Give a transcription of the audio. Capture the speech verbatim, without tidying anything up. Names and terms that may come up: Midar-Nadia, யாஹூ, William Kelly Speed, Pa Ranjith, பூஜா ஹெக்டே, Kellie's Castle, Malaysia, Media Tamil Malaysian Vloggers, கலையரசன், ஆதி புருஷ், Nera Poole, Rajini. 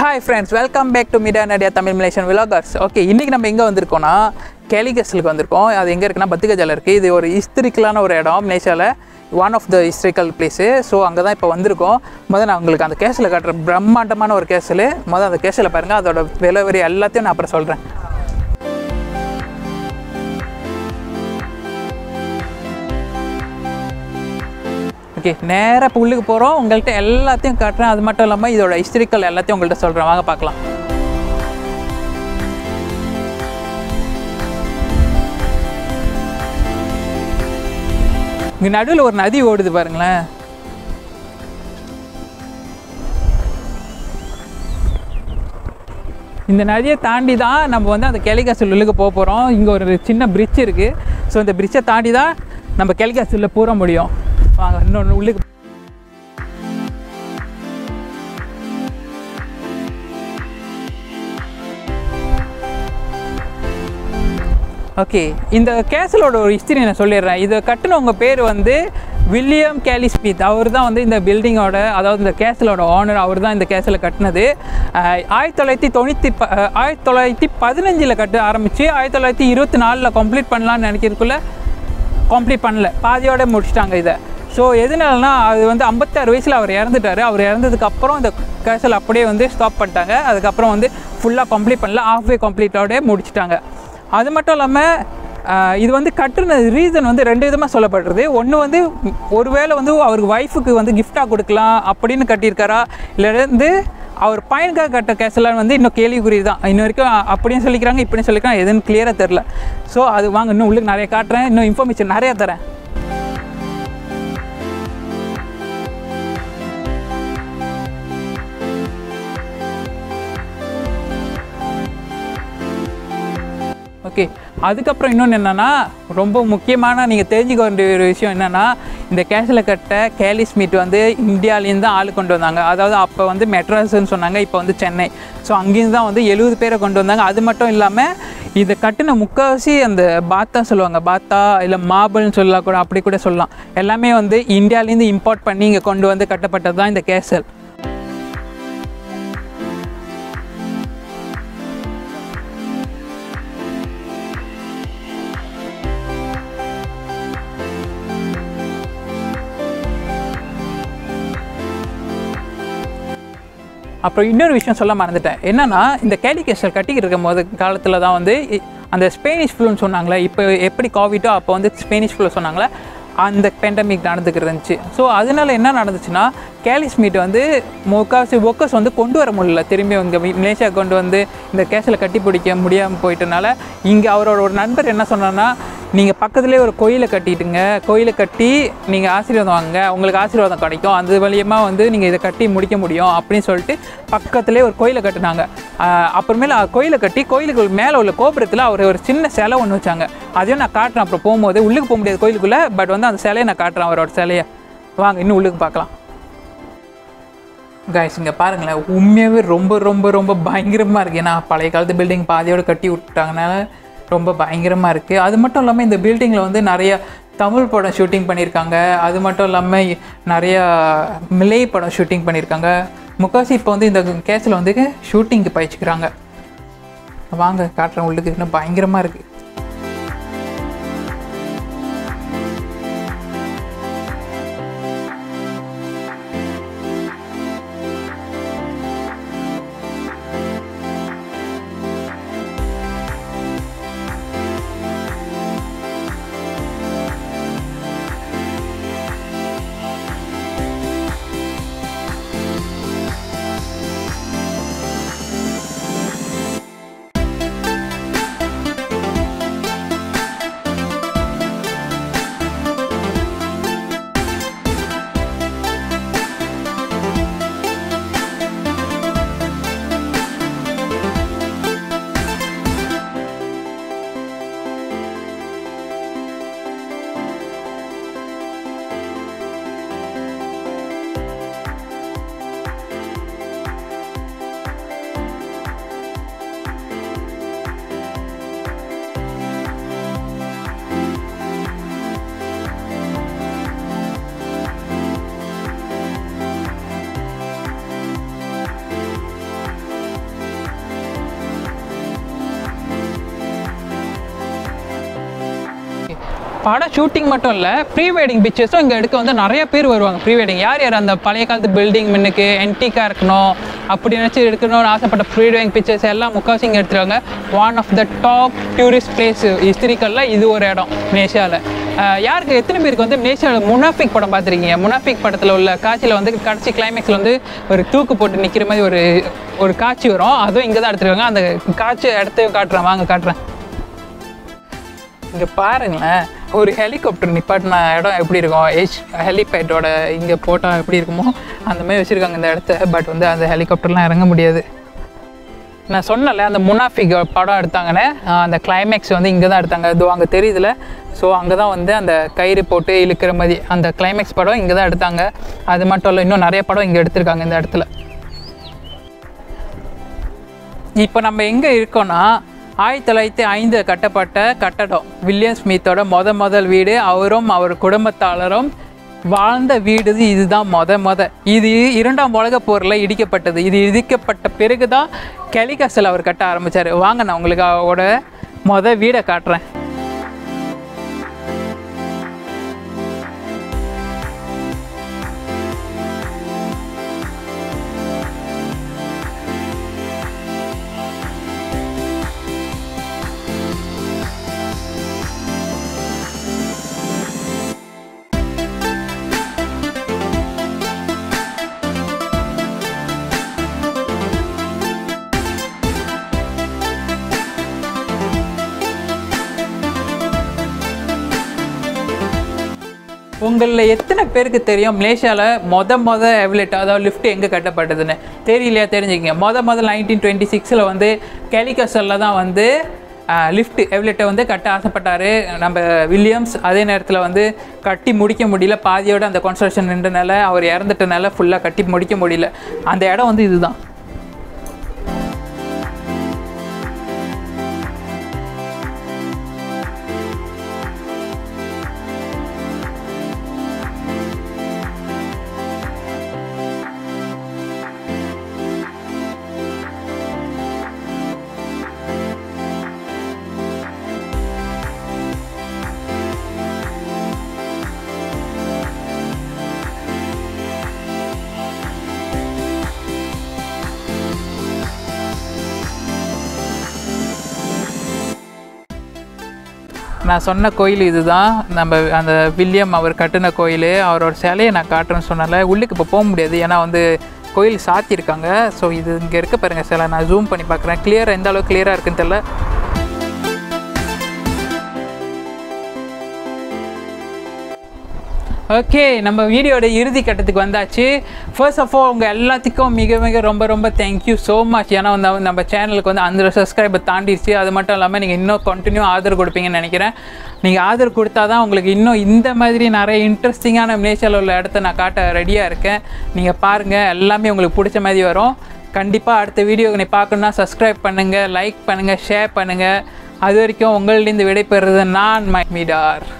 Hi friends, welcome back to Media Tamil Malaysian Vloggers. Okay, today we are here at Kellie's Castle. It is a historical place in Malaysia. One of the historical places. So, we are here now. I am going to show you the castle. It is a Brahmandamana castle. I will tell you the castle. I will tell you the castle. Okay, Nera Poole ku porom ungalku ellathiyum kaatren adu mattum illama idoda historical ellathiyum ungalku solren vaanga paakalam. Inga naduvula oru nadi odudu paarengla. இந்த நதியை தாண்டி தான் நம்ம வந்து அந்த கெலிகாஸ்ல உள்ளுக்கு போக போறோம். இங்க ஒரு சின்ன bridge இருக்கு. சோ இந்த bridge ஐ தாண்டி தான் நம்ம கெலிகாஸ்ல போற முடியும். No, no, look. Okay, in the castle or history, I told you. This name is William Kelly Speed. He was the building or the castle owner. He was the castle owner. I told you, I told you, I told you, I told So, எதுனாலனா அது வந்து fifty-six வயசுல அவர் இறந்துட்டாரு. அவர் இறந்ததுக்கு அப்புறம் இந்த கேசல் அப்படியே வந்து stop பண்ணிட்டாங்க. அதுக்கு அப்புறம் வந்து ஃபுல்லா கம்ப்ளீட் பண்ணல. halfway கம்ப்ளீட் ஆடே முடிச்சிட்டாங்க. அது மட்டும் இல்லாம இது வந்து கட்டன ரீசன் வந்து ரெண்டு விதமா சொல்லப்படுது. ஒன்னு வந்து ஒருவேளை வந்து அவர் வைஃப்க்கு வந்து gift-ஆ கொடுக்கலாம் அப்படினு கட்டியிருக்காரா இல்லைந்து அவர் பையனுக்காக கட்ட கேசல் வந்து இன்னும் கேள்விக்குறிதான். இன்ன வரைக்கும் அப்படியே சொல்லிக்கறாங்க இப்படியே சொல்லிக்கறாங்க எதுன்னு கிளியரா தெரியல. சோ அது வாங்க இன்னும் உங்களுக்கு நிறைய காட்றேன். இன்னும் இன்ஃபர்மேஷன் நிறைய தரேன். Okay, அதுக்கப்புறம் இன்னொன்னு என்னன்னா ரொம்ப முக்கியமான நீங்க தெரிஞ்சுக்க வேண்டிய ஒரு விஷயம் என்னன்னா இந்த கேசல கட்ட கேலி ஸ்மித் வந்து இந்தியால இருந்து ஆளு கொண்டு வந்தாங்க. அதாவது அப்ப வந்து மெட்ராஸ்னு சொன்னாங்க, இப்போ வந்து சென்னை. சோ அங்க இருந்து தான் வந்து எழுபது பேரை கொண்டு வந்தாங்க. அது மட்டும் இல்லாம இத கட்டின முக்காவாசி அந்த பாத்தா சொல்லுவாங்க, பாத்தா இல்ல மார்பிள்னு சொல்லலாம் கூட, அப்படி கூட சொல்லலாம். எல்லாமே வந்து இந்தியால இருந்து இம்போர்ட் பண்ணி இங்க கொண்டு வந்து கட்டப்பட்டது தான் இந்த கேசல். அப்புறம் இன்னொரு விஷயம் சொல்ல மறந்துட்டேன். என்னன்னா இந்த கேலி கேசல் கட்டிக்கிட்டு இருக்கும்போது காலத்துல தான் வந்து அந்த ஸ்பானிஷ் ஃப்ளூன்னு சொன்னாங்களே, இப்போ எப்படி கோவிடோ அப்போ வந்து ஸ்பானிஷ் ஃப்ளூ சொன்னாங்களே, அந்த பேண்டமிக் நடந்துக்கிட்டு இருந்துச்சு. ஸோ அதனால என்ன நடந்துச்சுன்னா கேலி ஸ்மித் வந்து முக்காசி ஒர்க்கர்ஸ் வந்து கொண்டு வர முடியல. திரும்பி இங்கே மலேசியா கொண்டு வந்து இந்த கேசலை கட்டி பிடிக்க முடியாமல் போயிட்டனால இங்கே அவரோட ஒரு நண்பர் என்ன சொன்னான்னா, நீங்கள் பக்கத்துலேயே ஒரு கோயிலை கட்டிட்டுங்க, கோயிலை கட்டி நீங்கள் ஆசீர்வாதம் வாங்குங்க, உங்களுக்கு ஆசீர்வாதம் கிடைக்கும், அந்த வழியமாக வந்து நீங்கள் இதை கட்டி முடிக்க முடியும் அப்படின்னு சொல்லிட்டு பக்கத்துலேயே ஒரு கோயிலை கட்டினாங்க. அப்புறமேல கோயிலை கட்டி கோயிலுக்கு மேலே உள்ள கோபுரத்தில் அவர் ஒரு சின்ன சிலை ஒன்று வச்சாங்க. அதையும் நான் காட்டுறேன். அப்புறம் போகும்போது உள்ளுக்கு போக முடியாது கோயிலுக்குள்ளே, பட் வந்து அந்த சிலையை நான் காட்டுறேன், அவரோட சிலையை. வாங்க இன்னும் உள்ளுக்கு பார்க்கலாம். கைஸ் இங்கே பாருங்களேன், உண்மையாகவே ரொம்ப ரொம்ப ரொம்ப பயங்கரமாக இருக்குது. ஏன்னா பழைய காலத்து பில்டிங் பாதியோடு கட்டி விட்டுட்டாங்கனால ரொம்ப பயங்கரமாக இருக்குது. அது மட்டும் இல்லாமல் இந்த பில்டிங்கில் வந்து நிறைய தமிழ் படம் ஷூட்டிங் பண்ணியிருக்காங்க. அது மட்டும் இல்லாமல் நிறைய மிலை படம் ஷூட்டிங் பண்ணியிருக்காங்க. முக்காசி இப்போ வந்து இந்த கேஸில் வந்து ஷூட்டிங்க்கு பயிச்சுக்கிறாங்க. வாங்க காட்டுறேன் உள்ளுக்கு, இன்னும் பயங்கரமாக இருக்குது. படம் ஷூட்டிங் மட்டும் இல்ல ப்ரீ வெட்டிங் பிக்சர்ஸும் இங்க எடுக்க வந்து நிறைய பேர் வருவாங்க. ப்ரீ வெட்டிங் யார் யார் அந்த பழைய காலத்து பில்டிங் மின்னுக்கு என்டிக்கா இருக்கணும் அப்படி நினைச்சு எடுக்கணும்னு ஆசைப்பட்ட ப்ரீ வெட்டிங் பிக்சர்ஸ் எல்லாம் முக்காசி இங்க எடுத்துருவாங்க. One of the top tourist place ஹிஸ்டரிக்கல்ல இது ஒரு இடம் மலேசியாவில். யாருக்கு எத்தனை பேருக்கு வந்து மலேசியாவில் முனாஃபிக் படம் பார்த்துருக்கீங்க? முனாஃபிக் படத்தில் உள்ள காட்சியில் வந்து கடைசி கிளைமேக்ஸில் வந்து ஒரு தூக்கு போட்டு நிற்கிற மாதிரி ஒரு ஒரு காட்சி வரும். அதுவும் இங்கே தான் எடுத்துருக்காங்க. அந்த காட்சி இடத்தையும் காட்டுறேன் வாங்க காட்டுறேன். இங்கே பாருங்களேன் ஒரு ஹெலிகாப்டர் நிப்பாட்டின இடம் எப்படி இருக்கும், ஹெச் ஹெலிபேட்டோட இங்கே போட்டால் எப்படி இருக்குமோ அந்த மாதிரி வச்சுருக்காங்க இந்த இடத்த. பட் வந்து அந்த ஹெலிகாப்டர்லாம் இறங்க முடியாது. நான் சொன்னல அந்த முனாஃபிக் படம் எடுத்தாங்கன்னு அந்த கிளைமேக்ஸ் வந்து இங்கே தான் எடுத்தாங்க. அது அங்கே தெரியுதுல, ஸோ அங்கே தான் வந்து அந்த கயிறு போட்டு இழுக்கிற மாதிரி அந்த கிளைமேக்ஸ் படம் இங்கே தான் எடுத்தாங்க. அது மட்டும் இல்லை இன்னும் நிறைய படம் இங்கே எடுத்திருக்காங்க இந்த இடத்துல. இப்போ நம்ம எங்கே இருக்கோன்னா ஆயிரத்தி தொள்ளாயிரத்தி ஐந்து கட்டப்பட்ட கட்டடம் வில்லியம் ஸ்மித்தோட மொத முதல் வீடு. அவரும் அவர் குடும்பத்தாளரும் வாழ்ந்த வீடு இதுதான் மொத மொத. இது இரண்டாம் உலக போரில் இடிக்கப்பட்டது. இது இடிக்கப்பட்ட பிறகு தான் கெலிகாஸில் அவர் கட்ட ஆரம்பித்தார். வாங்க நான் உங்களுக்கு அவரோட மொத வீடை காட்டுறேன். உங்களில் எத்தனை பேருக்கு தெரியும் மலேசியாவில் மொத மொதல் எவலெட் அதாவது லிஃப்ட் எங்கே கட்டப்பட்டதுன்னு? தெரியலையா? தெரிஞ்சுக்கிங்க. மொத மொதல் நைன்டீன் டுவெண்ட்டி சிக்ஸில் வந்து கெலிகாஸலில் தான் வந்து லிஃப்ட் எவலெட்டை வந்து கட்ட ஆசைப்பட்டார் நம்ம வில்லியம்ஸ். அதே நேரத்தில் வந்து கட்டி முடிக்க முடியல, பாதியோடு அந்த கன்ஸ்ட்ரக்ஷன் நின்றனால அவர் இறந்துட்டனால ஃபுல்லாக கட்டி முடிக்க முடியல. அந்த இடம் வந்து இதுதான். நான் சொன்ன கோயில் இது தான் நம்ம அந்த வில்லியம் அவர் கட்டின கோயில். அவரோட சிலையை நான் காட்டுறேன்னு சொன்னால உள்ளுக்கு இப்போ போக முடியாது ஏன்னா வந்து கோயில் சாத்தியிருக்காங்க. ஸோ இது இங்கே இருக்க பாருங்கள் சிலை. நான் ஜூம் பண்ணி பார்க்குறேன் கிளியராக எந்த அளவுக்கு கிளியராக இருக்குன்னு தெரியல. ஓகே நம்ம வீடியோட இறுதி கட்டத்துக்கு வந்தாச்சு. ஃபர்ஸ்ட் ஆஃப் ஆல் உங்கள் எல்லாத்துக்கும் மிக மிக ரொம்ப ரொம்ப தேங்க்யூ ஸோ மச். ஏன்னா வந்து நம்ம சேனலுக்கு வந்து அந்த சப்ஸ்கிரைபர் தாண்டிடுச்சு. அது மட்டும் இல்லாமல் நீங்கள் இன்னும் கண்டினியூ ஆதரவு கொடுப்பீங்கன்னு நினைக்கிறேன். நீங்கள் ஆதரவு கொடுத்தா தான் உங்களுக்கு இன்னும் இந்த மாதிரி நிறைய இன்ட்ரெஸ்டிங்கான மலேசியாவில் உள்ள இடத்த நான் காட்ட ரெடியாக இருக்கேன். நீங்கள் பாருங்கள், எல்லாமே உங்களுக்கு பிடிச்ச மாதிரி வரும். கண்டிப்பாக அடுத்த வீடியோக்கு நீ பார்க்கணுன்னா சப்ஸ்கிரைப் பண்ணுங்கள், லைக் பண்ணுங்கள், ஷேர் பண்ணுங்கள். அது வரைக்கும் உங்கள்டேருந்து விடைபெறுறது நான் மை மீடார்.